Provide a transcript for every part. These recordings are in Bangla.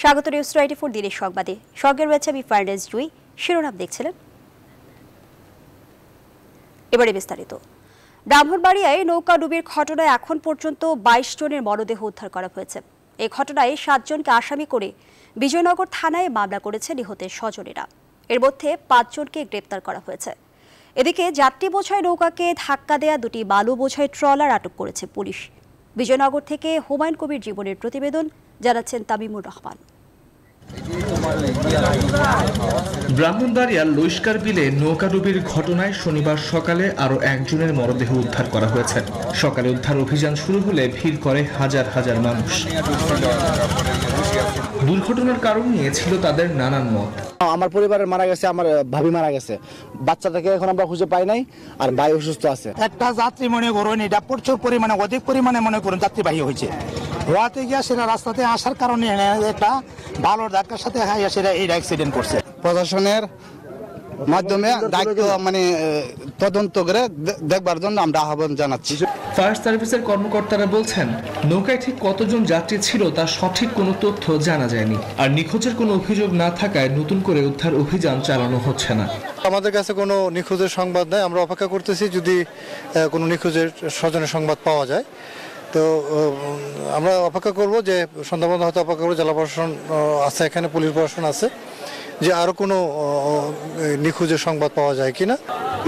स्वागत निউজ 24 दिनेर संबादे संगे रयेछि आमि ফারনাজ জুই। शिरोनाम देखछिलेन एबारे विस्तारित। ব্রাহ্মণবাড়িয়ায় नौका डुबिर घटनाय एखन पर्यन्त 22 जनेर मृतदेह उद्धार करा हयेছে। এই ঘটনায় 7 জনকে আসামি করে বিজয়নগর থানায় মামলা করেছে নিহতের স্বজনেরা। এর মধ্যে 5 জনকে গ্রেফতার করা হয়েছে। এদিকে যাত্রী বোঝাই নৌকাকে ধাক্কা দেয়া দুটি বালু বোঝাই ট্রলার আটক করেছে পুলিশ। বিজয়নগর থেকে হুমায়ুন কবির জীবনের প্রতিবেদন জানাচ্ছেন তামিমুর রহমান। ব্রাহ্মণবাড়িয়ার লুইস্কার বিলে নৌকা ডুবির ঘটনায় শনিবার সকালে আরো একজনের মরদেহ উদ্ধার করা হয়েছে। সকালে উদ্ধার অভিযান শুরু হলে ভিড় করে হাজার হাজার মানুষ। দুর্ঘটনার কারণ নিয়ে ছিল তাদের নানান মত। আমার পরিবারের মারা গেছে, আমার ভাবি মারা গেছে, বাচ্চাটাকে এখন আমরা খুঁজে পাই নাই, আর ভাই অসুস্থ আছে। একটা যাত্রী মনে করুন, এটা প্রচুর পরিমাণে অধিক পরিমাণে মনে করুন যাত্রীবাহী হয়েছে। হওয়াতে গিয়ে সেটা রাস্তাতে আসার কারণে একটা ভালো ধাক্কার সাথে সেটা এই অ্যাক্সিডেন্ট করছে। প্রশাসনের মাধ্যমে দায়িত্ব মানে তদন্ত করে দেখবার জন্য আমরা আহ্বান জানাচ্ছি। ফায়ার সার্ভিসের কর্মকর্তারা বলছেন নৌকায় ঠিক কতজন যাত্রী ছিল তা সঠিক কোনো তথ্য জানা যায়নি। আর নিখোঁজের কোনো অভিযোগ না থাকায় নতুন করে উদ্ধার অভিযান চালানো হচ্ছে না। আমাদের কাছে কোনো নিখোঁজের সংবাদ নাই, আমরা অপেক্ষা করতেছি যদি কোনো নিখোঁজের স্বজনের সংবাদ পাওয়া যায়। তো আমরা অপেক্ষা করব যে সন্ধ্যাবন্ধ হয়তো অপেক্ষা করবো, জেলা প্রশাসন আছে এখানে, পুলিশ প্রশাসন আছে, যে আরো কোনো নিখোঁজের সংবাদ পাওয়া যায় কিনা।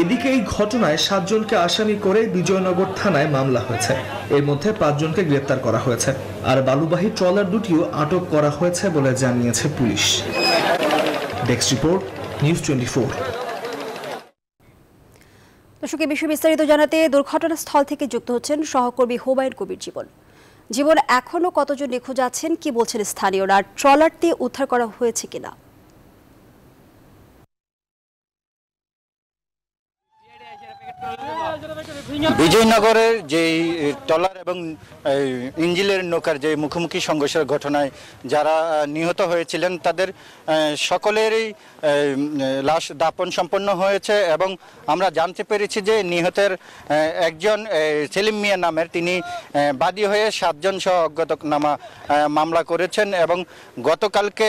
এদিকে এই ঘটনায় 7 জনকে আসামি করে বিজয়নগর থানায় মামলা হয়েছে। এর মধ্যে 5 জনকে গ্রেপ্তার করা হয়েছে, আর বালুবাহী ট্রলার দুটিও আটক করা হয়েছে বলে জানিয়েছে পুলিশ। Desk report, news 24। দর্শক, এই বিষয়ে বিস্তারিত জানাতে দুর্ঘটনাস্থল থেকে যুক্ত হচ্ছেন সহকর্মী হুমায়ুন কবির জীবন। জীবন, এখনো কতজন নিখোঁজ আছেন, কি বলছেন স্থানীয়রা? ট্রলারটি উদ্ধার করা হয়েছে কিনা? বিজয়নগরের যে ট্রলার এবং ইঞ্জিলের নৌকার যে মুখোমুখি সংঘর্ষের ঘটনায় যারা নিহত হয়েছিলেন তাদের সকলেরই লাশ দাপন সম্পন্ন হয়েছে, এবং আমরা জানতে পেরেছি যে নিহতের একজন সেলিম মিয়া নামের, তিনি বাদী হয়ে 7 জন সহ অজ্ঞাতনামা মামলা করেছেন, এবং গতকালকে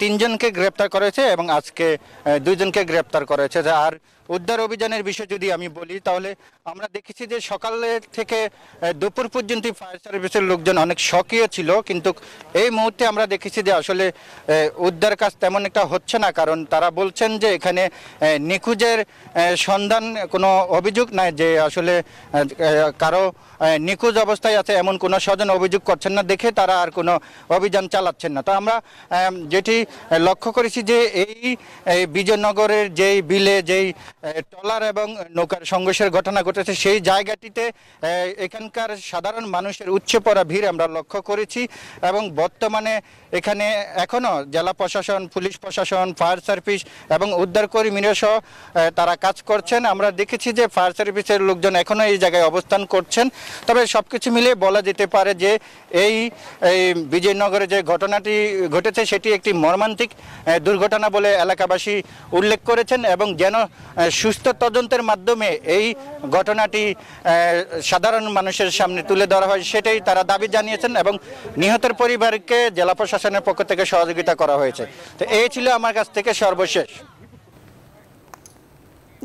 3 জনকে গ্রেপ্তার করেছে এবং আজকে 2 জনকে গ্রেপ্তার করেছে। আর উদ্ধার অভিযানের বিষয়ে যদি আমি বলি, তাহলে আমরা দেখেছি যে সকালের থেকে দুপুর পর্যন্ত ফায়ার সার্ভিসের লোকজন অনেক সক্রিয় ছিল, কিন্তু এই মুহূর্তে আমরা দেখেছি যে আসলে উদ্ধার কাজ তেমন একটা হচ্ছে না। কারণ তারা বলছেন যে এখানে নিখোঁজের সন্ধান কোনো অভিযোগ নাই, যে আসলে কারো নিখোঁজ অবস্থায় আছে এমন কোনো স্বজন অভিযোগ করছেন না দেখে তারা আর কোনো অভিযান চালাচ্ছেন না। তো আমরা যেটি লক্ষ্য করেছি যে এই বিজয়নগরের যেই বিলে যেই ট্রলার এবং নৌকার সংঘর্ষের ঘটনা ঘটেছে সেই জায়গাটিতে এখানকার সাধারণ মানুষের উচ্চে পড়া ভিড় আমরা লক্ষ্য করেছি, এবং বর্তমানে এখানে এখনও জেলা প্রশাসন, পুলিশ প্রশাসন, ফায়ার সার্ভিস এবং উদ্ধারকর্মীরা সহ তারা কাজ করছেন। আমরা দেখেছি যে ফায়ার সার্ভিসের লোকজন এখনও এই জায়গায় অবস্থান করছেন। তবে সব কিছু মিলে বলা যেতে পারে যে এই বিজয়নগরে যে ঘটনাটি ঘটেছে সেটি একটি মর্মান্তিক দুর্ঘটনা বলে এলাকাবাসী উল্লেখ করেছেন, এবং যেন সুস্থ তদন্তের মাধ্যমে এই ঘটনাটি সাধারণ মানুষের সামনে তুলে ধরা হয় সেটাই তারা দাবি জানিয়েছেন, এবং নিহতের পরিবারকে জেলা প্রশাসনের পক্ষ থেকে সহযোগিতা করা হয়েছে। তো এই ছিল আমার কাছ থেকে সর্বশেষ।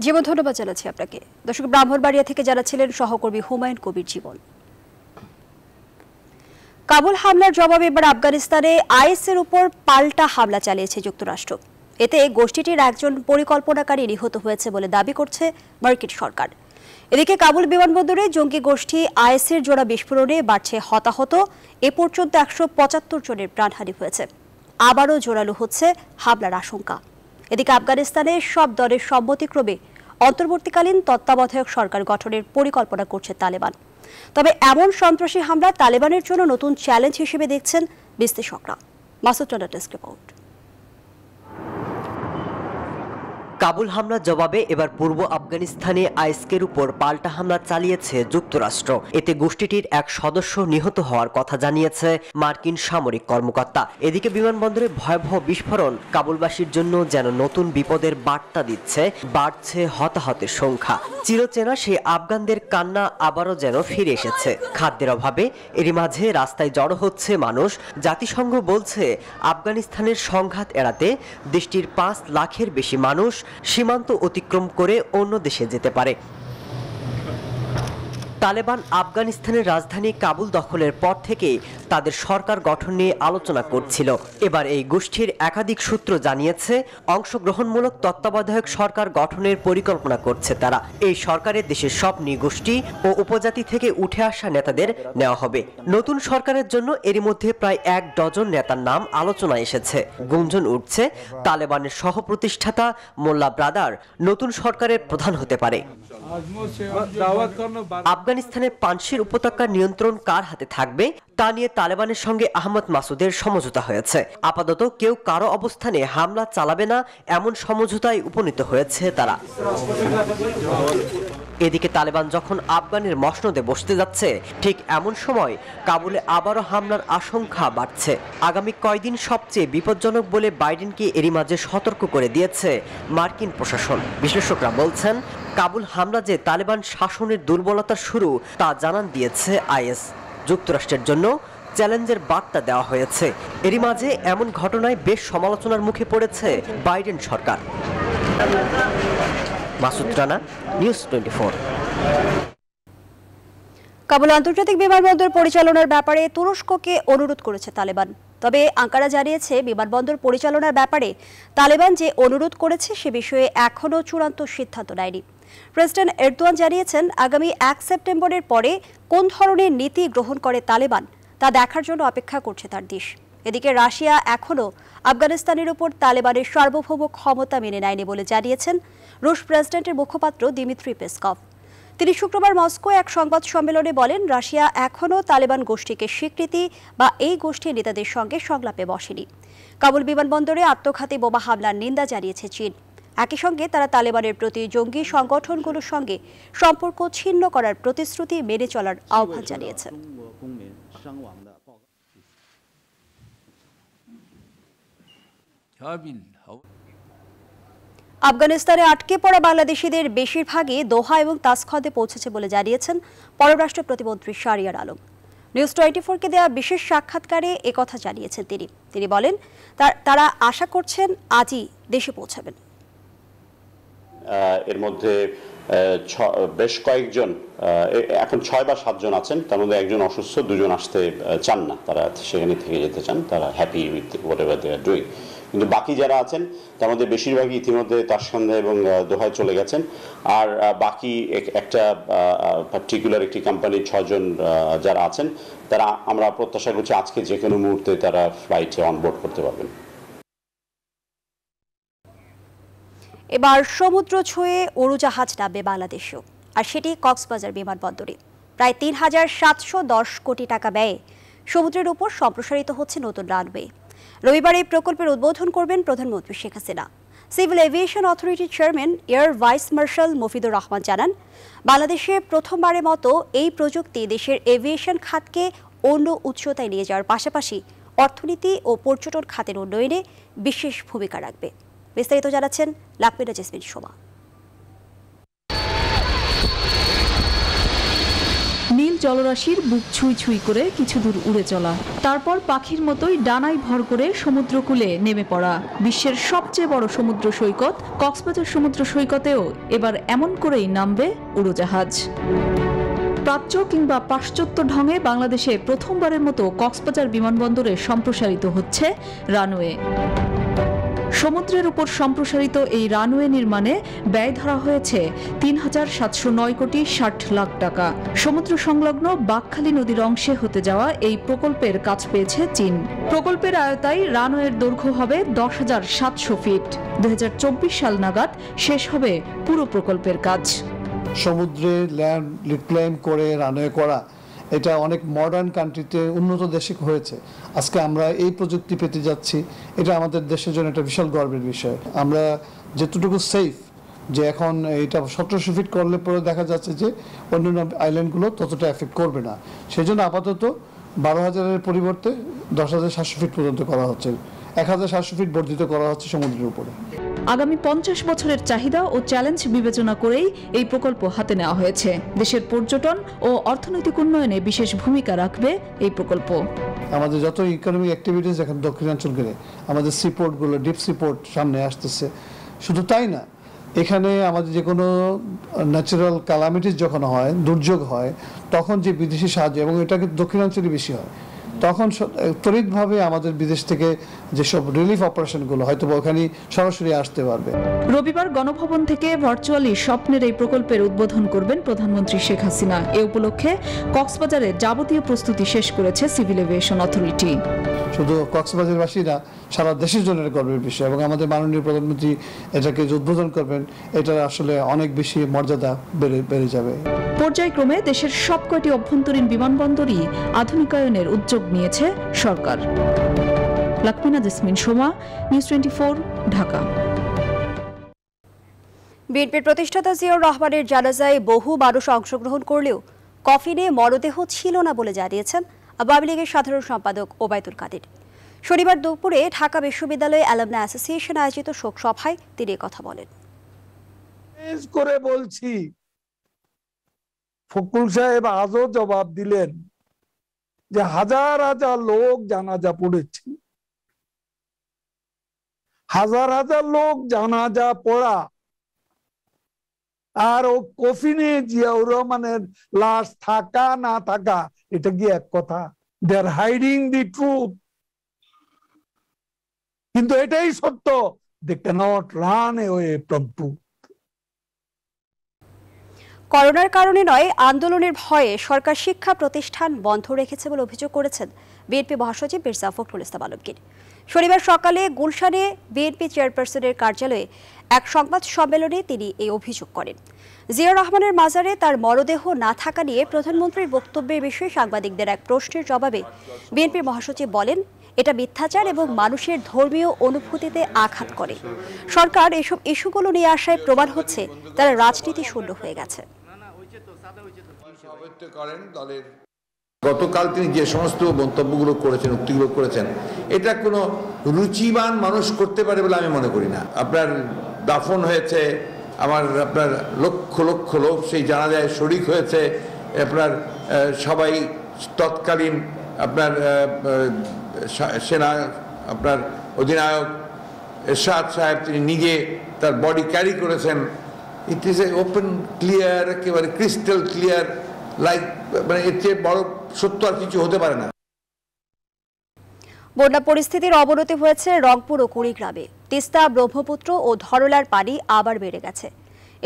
জীবন, ধন্যবাদ জানাচ্ছি আপনাকে। দর্শক, ব্রাহ্মণবাড়িয়া থেকে জানাচ্ছিলেন সহকর্মী হুমায়ুন কবির জীবন। কাবুল হামলার জবাবে এবার আফগানিস্তানে আইএসের উপর পাল্টা হামলা চালিয়েছে যুক্তরাষ্ট্র। এতে গোষ্ঠীটির একজন পরিকল্পনাকারী নিহত হয়েছে বলে দাবি করছে মার্কিন সরকার। এদিকে কাবুল বিমানবন্দরে জঙ্গি গোষ্ঠী আইএসের জোড়া বিস্ফোরণে বাড়ছে হতাহত, এ পর্যন্ত 175 জনের প্রাণহানি হয়েছে। আবারও জোরালো হচ্ছে হামলার আশঙ্কা। এদিকে আফগানিস্তানে সব দলের সম্মতিক্রমে অন্তর্বর্তীকালীন তত্ত্বাবধায়ক সরকার গঠনের পরিকল্পনা করছে তালেবান। তবে এমন সন্ত্রাসী হামলা তালেবানের জন্য নতুন চ্যালেঞ্জ হিসেবে দেখছেন বিশ্লেষকরা। Masud Rana, desk report. কাবুল হামলার জবাবে এবার পূর্ব আফগানিস্তানে আইএসকের উপর পাল্টা হামলা চালিয়েছে যুক্তরাষ্ট্র। এতে গোষ্ঠীটির এক সদস্য নিহত হওয়ার কথা জানিয়েছে মার্কিন সামরিক কর্মকর্তা। এদিকে বিমানবন্দরে ভয়াবহ বিস্ফোরণ কাবুলবাসীর জন্য যেন নতুন বিপদের বার্তা দিচ্ছে, বাড়ছে হতাহতের সংখ্যা। চিরচেনা সেই আফগানদের কান্না আবারও যেন ফিরে এসেছে। খাদ্যের অভাবে এরই মাঝে রাস্তায় জড়ো হচ্ছে মানুষ। জাতিসংঘ বলছে আফগানিস্তানের সংঘাত এড়াতে দেশটির 5 লাখের বেশি মানুষ সীমান্ত অতিক্রম করে অন্য দেশে যেতে পারে। তালেবান আফগানিস্তানের রাজধানী কাবুল দখলের পর থেকেই তাদের সরকার গঠন নিয়ে আলোচনা করছিল। এবার এই গোষ্ঠীর একাধিক সূত্র জানিয়েছে অংশগ্রহণমূলক তত্ত্বাবধায়ক সরকার গঠনের পরিকল্পনা করছে তারা। এই সরকারের দেশের সব নৃগোষ্ঠী ও উপজাতি থেকে উঠে আসা নেতাদের নেওয়া হবে। নতুন সরকারের জন্য এরই মধ্যে প্রায় 1 ডজন নেতার নাম আলোচনায় এসেছে। গুঞ্জন উঠছে তালেবানের সহপ্রতিষ্ঠাতা মোল্লা ব্রাদার নতুন সরকারের প্রধান হতে পারে। আফগানিস্তানের পানশির উপত্যকার নিয়ন্ত্রণ কার হাতে থাকবে তা নিয়ে তালেবানের সঙ্গে আহমদ মাসুদের সমঝোতা হয়েছে। আপাতত কেউ কারো অবস্থানে হামলা চালাবে না, এমন সমঝোতায় উপনীত হয়েছে তারা। এদিকে তালেবান যখন আফগানের মসনদে বসতে যাচ্ছে, ঠিক এমন সময় কাবুলে আবারও হামলার আশঙ্কা বাড়ছে। আগামী কয়েকদিন সবচেয়ে বিপজ্জনক বলে বাইডেনকে এরই মাঝে সতর্ক করে দিয়েছে মার্কিন প্রশাসন। বিশেষজ্ঞরা বলছেন কাবুল হামলা যে তালেবান শাসনের দুর্বলতা শুরু, তা জানান দিয়েছে আইএস। যুক্তরাষ্ট্রের জন্য চ্যালেঞ্জের বার্তা দেওয়া হয়েছে। এরই মাঝে এমন ঘটনায় বেশ সমালোচনার মুখে পড়েছে বাইডেন সরকার। মাসুদ রানা, নিউজ 24। কাবুল আন্তর্জাতিক বিমানবন্দর পরিচালনার ব্যাপারে তুরস্ককে অনুরোধ করেছে তালেবান। তবে আঙ্কারা জানিয়েছে বিমানবন্দর পরিচালনার ব্যাপারে তালেবান যে অনুরোধ করেছে সে বিষয়ে এখনও চূড়ান্ত সিদ্ধান্ত নেয়নি। প্রেসিডেন্ট এরদোয়ান জানিয়েছেন আগামী 1 সেপ্টেম্বরের পরে কোন ধরনের নীতি গ্রহণ করে তালেবান তা দেখার জন্য অপেক্ষা করছে তার দেশ। এদিকে রাশিয়া এখনও আফগানিস্তানের উপর তালেবানের সার্বভৌম ক্ষমতা মেনে নেয়নি বলে জানিয়েছেন রুশ প্রেসিডেন্টের মুখপাত্র দিমিত্রি পেসকভ। তিনি শুক্রবার মস্কোয় এক সংবাদ সম্মেলনে বলেন, রাশিয়া এখনও তালেবান গোষ্ঠীকে স্বীকৃতি বা এই গোষ্ঠীর নেতাদের সঙ্গে সংলাপে বসেনি। কাবুল বিমানবন্দরে আত্মঘাতী বোমা হামলার নিন্দা জানিয়েছে চীন। একই সঙ্গে তারা তালেবানের প্রতি জঙ্গি সংগঠনগুলোর সঙ্গে সম্পর্ক ছিন্ন করার প্রতিশ্রুতি মেনে চলার আহ্বান জানিয়েছে। আফগানিস্তানে আটকে পড়া বাংলাদেশিদের বেশিরভাগই দোহা এবং তাসখন্দে পৌঁছেছে বলে জানিয়েছেন পররাষ্ট্র প্রতিমন্ত্রী শাহরিয়ার আলম। নিউজ 24কে দেওয়া বিশেষ সাক্ষাৎকারে একথা জানিয়েছেন তিনি। তিনি বলেন তারা আশা করছেন আজই দেশে পৌঁছাবেন। এর মধ্যে বেশ কয়েকজন, এখন 6 বা 7 জন আছেন, তার মধ্যে একজন অসুস্থ, 2 জন আসতে চান না, তারা সেখানে থেকে যেতে চান, তারা happy with whatever they are doing. কিন্তু বাকি যারা আছেন তার মধ্যে বেশিরভাগই ইতিমধ্যে তাসখন্দে এবং দোহায় চলে গেছেন। আর বাকি একটা পার্টিকুলার একটি কোম্পানির 6 জন যারা আছেন, তারা আমরা প্রত্যাশা করছি আজকে যে কোনো মুহূর্তে তারা ফ্লাইটে অনবোর্ড করতে পারবেন। এবার সমুদ্র ছুঁয়ে উড়োজাহাজ নামবে বাংলাদেশেও, আর সেটি কক্সবাজার বিমানবন্দরে। প্রায় ৩,৭10 কোটি টাকা ব্যয়ে সমুদ্রের উপর সম্প্রসারিত হচ্ছে নতুন রানওয়ে। রবিবার এই প্রকল্পের উদ্বোধন করবেন প্রধানমন্ত্রী শেখ হাসিনা। সিভিল এভিয়েশন অথরিটির chairman air vice marshal Mofidur Rahman জানান, বাংলাদেশে প্রথমবারের মতো এই প্রযুক্তি দেশের এভিয়েশন খাতকে অন্য উচ্চতায় নিয়ে যাওয়ার পাশাপাশি অর্থনীতি ও পর্যটন খাতের উন্নয়নে বিশেষ ভূমিকা রাখবে। বিস্তারিত জানাচ্ছেন লাকমিনা জেসমিন শোভা। নীল জলরাশির বুক ছুঁই ছুঁই করে কিছু দূর উড়ে চলা, তারপর পাখির মতোই ডানায় ভর করে সমুদ্রকূলে নেমে পড়া। বিশ্বের সবচেয়ে বড় সমুদ্র সৈকত কক্সবাজার সমুদ্র সৈকতেও এবার এমন করেই নামবে উড়োজাহাজ। প্রাচ্য কিংবা পাশ্চাত্য ঢঙে বাংলাদেশে প্রথমবারের মতো কক্সবাজার বিমানবন্দরে সম্প্রসারিত হচ্ছে রানওয়ে। সমুদ্রের উপর সম্প্রসারিত এই রানওয়ে নির্মাণে ব্যয় ধরা হয়েছে ৩,৭০৯ কোটি ৬০ লাখ টাকা। সমুদ্র সংলগ্ন বাকখালী নদীর অংশে হতে যাওয়া এই প্রকল্পের কাজ পেয়েছে চীন। প্রকল্পের আয়তায় রানওয়ের দৈর্ঘ্য হবে ১০,৭০০ ফিট। ২০২৪ সাল নাগাদ শেষ হবে পুরো প্রকল্পের কাজ। সমুদ্রে ল্যান্ড রিপ্লেন করে রানওয়ে করা, এটা অনেক মডার্ন কান্ট্রিতে, উন্নত দেশে হয়েছে। আজকে আমরা এই প্রযুক্তি পেতে যাচ্ছি, এটা আমাদের দেশের জন্য একটা বিশাল গর্বের বিষয়। আমরা যেটুকু সেফ যে এখন এটা ১৭০০ ফিট করলে পরে দেখা যাচ্ছে যে অন্যান্য আইল্যান্ডগুলো ততটা এফেক্ট করবে না, সেজন্য আপাতত ১২,০০০-এর পরিবর্তে ১০,৭০০ ফিট পর্যন্ত করা হচ্ছে, ১,৭০০ ফিট বর্ধিত করা হচ্ছে সমুদ্রের উপরে। আগামী ৫০ বছরের চাহিদা ও চ্যালেঞ্জ বিবেচনা করেই এই প্রকল্প হাতে নেওয়া হয়েছে। দেশের পর্যটন ও অর্থনৈতিক উন্নয়নে বিশেষ ভূমিকা রাখবে এই প্রকল্প। আমাদের যত ইকোনমিক অ্যাক্টিভিটিস এখন দক্ষিণাঞ্চল ঘিরে আমাদের সিপোর্টগুলো, ডিপ সিপোর্ট সামনে আসতেছে। শুধু তাই না, এখানে আমাদের যে কোনো ন্যাচারাল ক্যালামিটিস যখন হয়, দুর্যোগ হয়, তখন যে বিদেশি সাহায্য, এবং এটাকে দক্ষিণাঞ্চলে বেশি হয়, তখন ত্বরিতভাবে আমাদের বিদেশ থেকে যেসব রিলিফ অপারেশনগুলো হয়তো ওখানে সরাসরি আসতে পারবে। রবিবার গণভবন থেকে ভার্চুয়ালি স্বপ্নের এই প্রকল্পের উদ্বোধন করবেন প্রধানমন্ত্রী শেখ হাসিনা। এ উপলক্ষে কক্সবাজারে যাবতীয় প্রস্তুতি শেষ করেছে সিভিল এভিয়েশন অথরিটি। শুধু কক্সবাজারবাসীরা, সারা দেশের জন্য গর্বের বিষয়, এবং আমাদের মাননীয় প্রধানমন্ত্রী এটাকে উদ্বোধন করবেন, এটা আসলে অনেক বেশি মর্যাদা বেড়ে যাবে। পর্যায়ক্রমে দেশের সবকটি অভ্যন্তরীণ বিমানবন্দরই আধুনিকায়নের উদ্যোগ নিয়েছে সরকার। Lakmina jasmine Soma, news 24, Dhaka. বিএনপির প্রতিষ্ঠাতা জিয়াউর রহমানের জানাজায় বহু মানুষ অংশগ্রহণ করলেও কফিনে মরদেহ ছিল না বলে জানিয়েছেন আওয়ামী লীগের সাধারণ সম্পাদক ওবায়দুল কাদের। শনিবার দুপুরে ঢাকা বিশ্ববিদ্যালয় অ্যালমনাই অ্যাসোসিয়েশন আয়োজিত শোক সভায় তিনি কথা বলেন। করে বলছি, ফকুল সাহেব আজও জবাব দিলেন যে হাজার হাজার লোক জানাজা পড়েছে। হাজার হাজার লোক জানাজা পড়া আর ও কফিনে জিয়াউর রহমানের লাশ থাকা না থাকা এটা কি এক কথা? দে আর হাইডিং দি ট্রুথ, কিন্তু এটাই সত্য। They can't run away from truth. করোনার কারণে নয়, আন্দোলনের ভয়ে সরকার শিক্ষা প্রতিষ্ঠান বন্ধ রেখেছে বলে অভিযোগ করেছেন বিএনপি মহাসচিব মির্জা ফখরুল ইসলাম আলমগীর। শনিবার সকালে গুলশানে বিএনপি চেয়ারপারসনের কার্যালয়ে এক সংবাদ সম্মেলনে তিনি এই অভিযোগ করেন। জিয়াউর রহমানের মাজারে তার মরদেহ না থাকা নিয়ে প্রধানমন্ত্রীর বক্তব্যের বিষয়ে সাংবাদিকদের এক প্রশ্নের জবাবে বিএনপি মহাসচিব বলেন, এটা মিথ্যাচার এবং মানুষের ধর্মীয় অনুভূতিতে আঘাত করে। সরকার এসব ইস্যুগুলো নিয়ে আসায় প্রমাণ হচ্ছে তারা রাজনীতি শূন্য হয়ে গেছে। গতকাল তিনি যে সমস্ত মন্তব্যগুলো করেছেন, উক্তিগুলো করেছেন, এটা কোনো রুচিবান মানুষ করতে পারে বলে আমি মনে করি না। আপনার দাফন হয়েছে, আপনার লক্ষ লক্ষ লোক সেই জানাজায় শরিক হয়েছে, আপনার সবাই তৎকালীন আপনার সেনা আপনার অধিনায়ক এরশাদ সাহেব তিনি নিজে তার বডি ক্যারি করেছেন। It is a open clear, একেবারে ক্রিস্টাল ক্লিয়ার, লাইক মানে এর চেয়ে বড় সত্য আর কিছু হতে পারে না। বন্যা পরিস্থিতির অবনতি হয়েছে রংপুর ও কুড়িগ্রামে। তিস্তা, ব্রহ্মপুত্র ও ধরলার পানি আবার বেড়ে গেছে।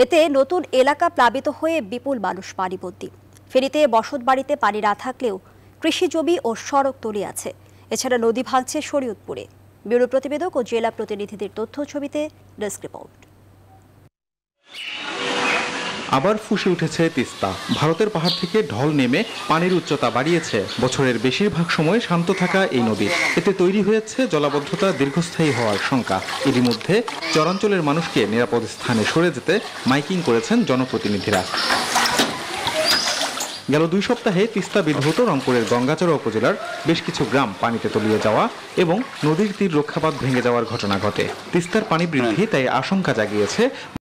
এতে নতুন এলাকা প্লাবিত হয়ে বিপুল মানুষ পানিবন্দী। ফেরিতে, বসত বাড়িতে পানি না থাকলেও কৃষি জমি ও সড়ক তলিয়ে আছে। এছাড়া নদী ভাঙছে শরীয়তপুরে। ব্যুরো প্রতিবেদক ও জেলা প্রতিনিধিদের তথ্য ছবিতে ডেস্ক রিপোর্ট। আবার ফুঁসে উঠেছে তিস্তা। ভারতের পাহাড় থেকে ঢল নেমে পানির উচ্চতা বাড়িয়েছে। বছরের বেশিরভাগ সময় শান্ত থাকা এই নদী, এতে তৈরি হয়েছে জলাবদ্ধতা দীর্ঘস্থায়ী হওয়ার শঙ্কা। এরই মধ্যে চরাঞ্চলের মানুষকে নিরাপদ স্থানে সরে যেতে মাইকিং করেছেন জনপ্রতিনিধিরা। গেল 2 সপ্তাহে তিস্তা বিধৌত রংপুরের গঙ্গাচড়া উপজেলার বেশ কিছু গ্রাম পানিতে তলিয়ে যাওয়া এবং নদীর তীর রক্ষাবাঁধ ভেঙে যাওয়ার ঘটনা ঘটে। তিস্তার পানি বৃদ্ধি তাই আশঙ্কা জাগিয়েছে